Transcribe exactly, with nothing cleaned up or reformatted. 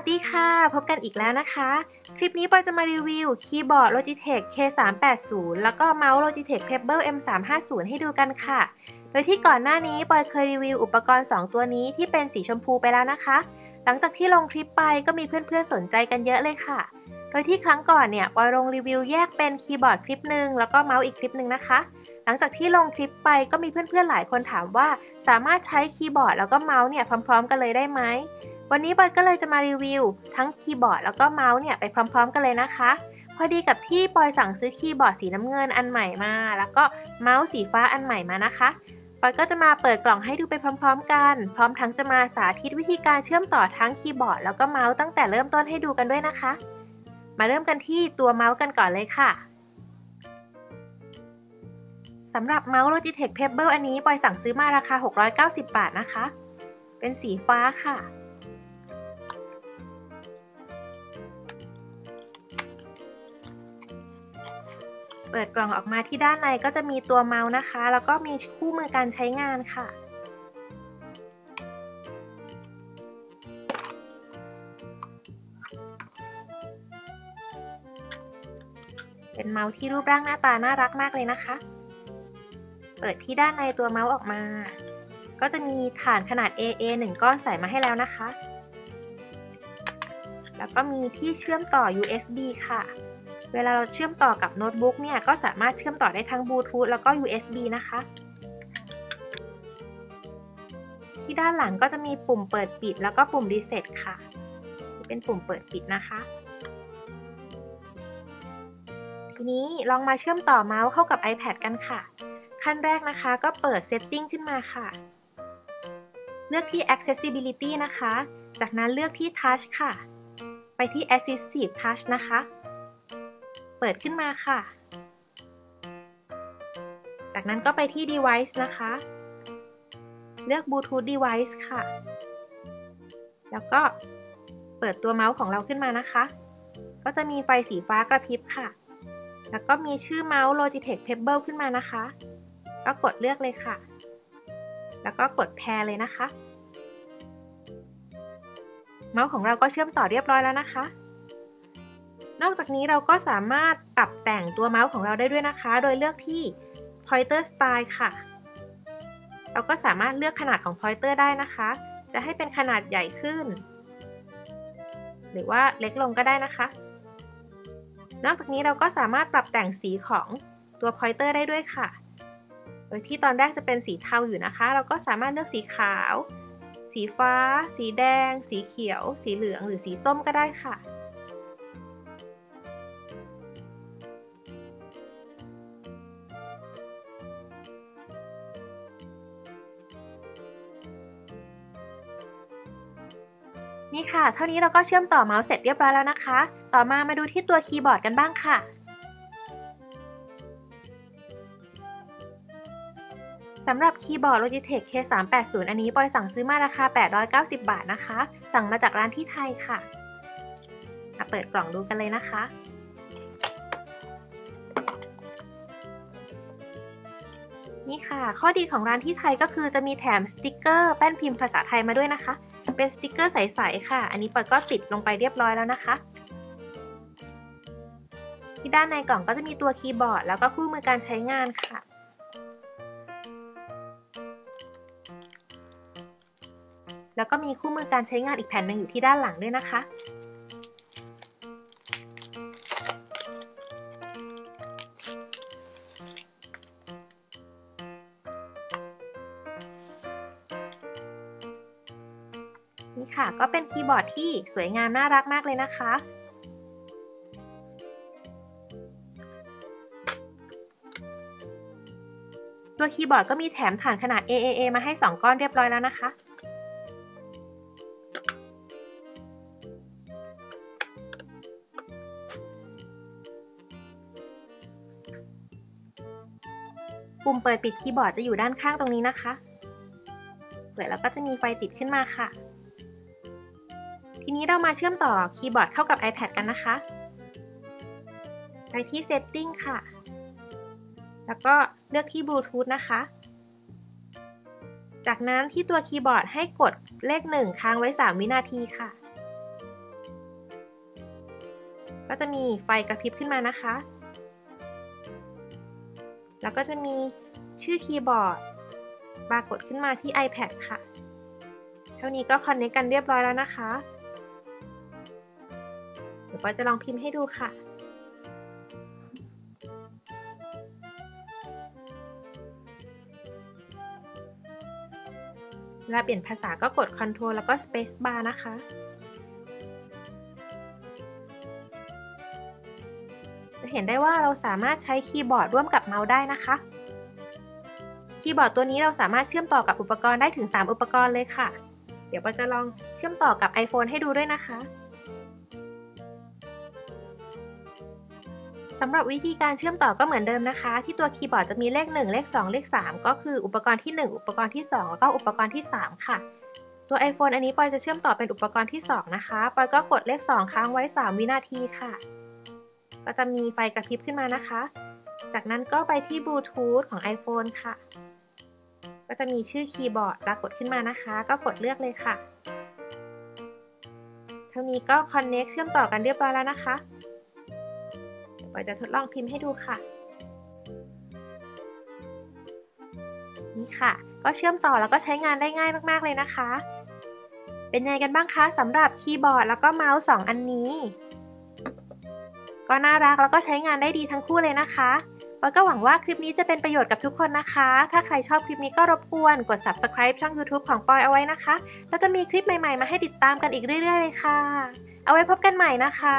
วัสดีค่ะพบกันอีกแล้วนะคะคลิปนี้ปอยจะมารีวิวคีย์บอร์ด Logitech เค สามแปดศูนย์ แล้วก็เมาส์ Logitech Pebble เอ็ม สามห้าศูนย์ ให้ดูกันค่ะโดยที่ก่อนหน้านี้ปอยเคยรีวิวอุปกรณ์สองตัวนี้ที่เป็นสีชมพูไปแล้วนะคะหลังจากที่ลงคลิปไปก็มีเพื่อนๆสนใจกันเยอะเลยค่ะโดยที่ครั้งก่อนเนี่ยปอยลงรีวิวแยกเป็นคีย์บอร์ดคลิปหนึ่งแล้วก็เมาส์อีกคลิปหนึ่งนะคะหลังจากที่ลงคลิปไปก็มีเพื่อนๆหลายคนถามว่าสามารถใช้คีย์บอร์ดแล้วก็เมาส์เนี่ยพร้อมๆกันเลยได้ไหมวันนี้ปอยก็เลยจะมารีวิวทั้งคีย์บอร์ดแล้วก็เมาส์เนี่ยไปพร้อมๆกันเลยนะคะพอดีกับที่ปอยสั่งซื้อคีย์บอร์ดสีน้ำเงินอันใหม่มาแล้วก็เมาส์สีฟ้าอันใหม่มานะคะปอยก็จะมาเปิดกล่องให้ดูไปพร้อมๆกันพร้อมทั้งจะมาสาธิตวิธีการเชื่อมต่อทั้งคีย์บอร์ดแล้วก็เมาส์ตั้งแต่เริ่มต้นให้ดูกันด้วยนะคะมาเริ่มกันที่ตัวเมาส์กันก่อนเลยค่ะสำหรับเมาส์ Logitech Pebble อันนี้ปอยสั่งซื้อมาราคาหกร้อยเก้าสิบบาทนะคะเป็นสีฟ้าค่ะเปิดกล่องออกมาที่ด้านในก็จะมีตัวเมาส์นะคะแล้วก็มีคู่มือการใช้งานค่ะเป็นเมาส์ที่รูปร่างหน้าตาน่ารักมากเลยนะคะเปิดที่ด้านในตัวเมาส์ออกมาก็จะมีฐานขนาด เอ เอ หนึ่ง ก้อนใส่มาให้แล้วนะคะแล้วก็มีที่เชื่อมต่อ ยู เอส บี ค่ะเวลาเราเชื่อมต่อกับโน้ตบุ๊กเนี่ยก็สามารถเชื่อมต่อได้ทั้งบลูทูธแล้วก็ ยู เอส บี นะคะที่ด้านหลังก็จะมีปุ่มเปิดปิดแล้วก็ปุ่มรีเซ็ตค่ะเป็นปุ่มเปิดปิดนะคะทีนี้ลองมาเชื่อมต่อเมาส์เข้ากับ iPad กันค่ะขั้นแรกนะคะก็เปิด Setting ขึ้นมาค่ะเลือกที่ Accessibility นะคะจากนั้นเลือกที่ Touch ค่ะไปที่ Assistive Touch นะคะเปิดขึ้นมาค่ะจากนั้นก็ไปที่ Device นะคะเลือก Bluetooth Device ค่ะแล้วก็เปิดตัวเมาส์ของเราขึ้นมานะคะก็จะมีไฟสีฟ้ากระพริบค่ะแล้วก็มีชื่อเมาส์ Logitech Pebble ขึ้นมานะคะก็กดเลือกเลยค่ะแล้วก็กดแพร์เลยนะคะเมาส์ของเราก็เชื่อมต่อเรียบร้อยแล้วนะคะนอกจากนี้เราก็สามารถปรับแต่งตัวเมาส์ของเราได้ด้วยนะคะโดยเลือกที่ Pointer Style ค่ะเราก็สามารถเลือกขนาดของ Pointer ได้นะคะจะให้เป็นขนาดใหญ่ขึ้นหรือว่าเล็กลงก็ได้นะคะนอกจากนี้เราก็สามารถปรับแต่งสีของตัว Pointer ได้ด้วยค่ะโดยที่ตอนแรกจะเป็นสีเทาอยู่นะคะเราก็สามารถเลือกสีขาวสีฟ้าสีแดงสีเขียวสีเหลืองหรือสีส้มก็ได้ค่ะนี่ค่ะเท่านี้เราก็เชื่อมต่อเมาส์เสร็จเรียบร้อยแล้วนะคะต่อมามาดูที่ตัวคีย์บอร์ดกันบ้างค่ะสำหรับคีย์บอร์ด Logitech เค สามแปดศูนย์ อันนี้ปอยสั่งซื้อมาราคาแปดร้อยเก้าสิบบาทนะคะสั่งมาจากร้านที่ไทยค่ะมาเปิดกล่องดูกันเลยนะคะนี่ค่ะข้อดีของร้านที่ไทยก็คือจะมีแถมสติกเกอร์แป้นพิมพ์ภาษาไทยมาด้วยนะคะเป็นสติกเกอร์ใสๆค่ะอันนี้ปอยก็ติดลงไปเรียบร้อยแล้วนะคะที่ด้านในกล่องก็จะมีตัวคีย์บอร์ดแล้วก็คู่มือการใช้งานค่ะแล้วก็มีคู่มือการใช้งานอีกแผ่นหนึ่งอยู่ที่ด้านหลังด้วยนะคะนี่ค่ะก็เป็นคีย์บอร์ดที่สวยงามน่ารักมากเลยนะคะตัวคีย์บอร์ดก็มีแถมฐานขนาด เอ เอ เอ มาให้สองก้อนเรียบร้อยแล้วนะคะปุ่มเปิดปิดคีย์บอร์ดจะอยู่ด้านข้างตรงนี้นะคะเปิดแล้วก็จะมีไฟติดขึ้นมาค่ะทีนี้เรามาเชื่อมต่อคีย์บอร์ดเข้ากับ iPad กันนะคะไปที่ Setting ค่ะแล้วก็เลือกที่ Bluetooth นะคะจากนั้นที่ตัวคีย์บอร์ดให้กดเลขหนึ่งค้างไว้สามวินาทีค่ะ ก็จะมีไฟกระพริบขึ้นมานะคะแล้วก็จะมีชื่อคีย์บอร์ดปรากฏขึ้นมาที่ iPad ค่ะเท่านี้ก็คอนเนคกันเรียบร้อยแล้วนะคะเดี๋ยวปอยจะลองพิมพ์ให้ดูค่ะเวลาเปลี่ยนภาษาก็กด Ctrl แล้วก็ Space Bar นะคะจะเห็นได้ว่าเราสามารถใช้คีย์บอร์ดร่วมกับเมาส์ได้นะคะคีย์บอร์ดตัวนี้เราสามารถเชื่อมต่อกับอุปกรณ์ได้ถึงสามอุปกรณ์เลยค่ะเดี๋ยวปอยจะลองเชื่อมต่อกับ iPhone ให้ดูด้วยนะคะสำหรับวิธีการเชื่อมต่อก็เหมือนเดิมนะคะที่ตัวคีย์บอร์ดจะมีเลขหนึ่งเลขสองเลขสามก็คืออุปกรณ์ที่หนึ่งอุปกรณ์ที่สองแล้วก็อุปกรณ์ที่สามค่ะตัว iPhone อันนี้ปอยจะเชื่อมต่อเป็นอุปกรณ์ที่สองนะคะปอยก็กดเลขสองค้างไว้สามวินาทีค่ะก็จะมีไฟกระพริบขึ้นมานะคะจากนั้นก็ไปที่ Bluetooth ของ iPhone ค่ะก็จะมีชื่อคีย์บอร์ดปรากฏขึ้นมานะคะก็กดเลือกเลยค่ะเท่านี้ก็ Connect เชื่อมต่อกันเรียบร้อยแล้วนะคะปอยจะทดลองพิมพ์ให้ดูค่ะนี่ค่ะก็เชื่อมต่อแล้วก็ใช้งานได้ง่ายมากๆเลยนะคะเป็นไงกันบ้างคะสำหรับคีย์บอร์ดแล้วก็เมาส์สองอันนี้ก็น่ารักแล้วก็ใช้งานได้ดีทั้งคู่เลยนะคะปอยก็หวังว่าคลิปนี้จะเป็นประโยชน์กับทุกคนนะคะถ้าใครชอบคลิปนี้ก็รบกวนกด Subscribe ช่อง YouTube ของปอยเอาไว้นะคะแล้วจะมีคลิปใหม่ๆมาให้ติดตามกันอีกเรื่อยๆเลยค่ะเอาไว้พบกันใหม่นะคะ